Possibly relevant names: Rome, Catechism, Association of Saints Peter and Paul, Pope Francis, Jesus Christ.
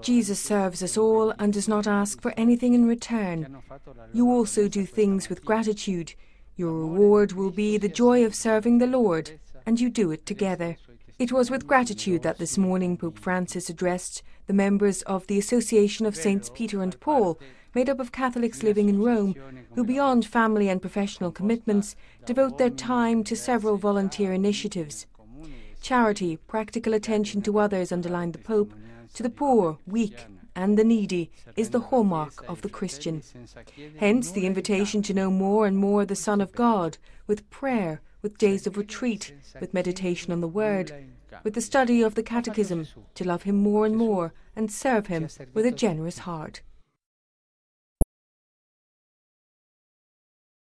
Jesus serves us all and does not ask for anything in return. You also do things with gratitude. Your reward will be the joy of serving the Lord, and you do it together. It was with gratitude that this morning Pope Francis addressed the members of the Association of Saints Peter and Paul, made up of Catholics living in Rome, who beyond family and professional commitments devote their time to several volunteer initiatives. Charity, practical attention to others, underlined the Pope, to the poor, weak and the needy, is the hallmark of the Christian. Hence the invitation to know more and more the Son of God, with prayer, with days of retreat, with meditation on the Word, with the study of the Catechism, to love Him more and serve Him with a generous heart.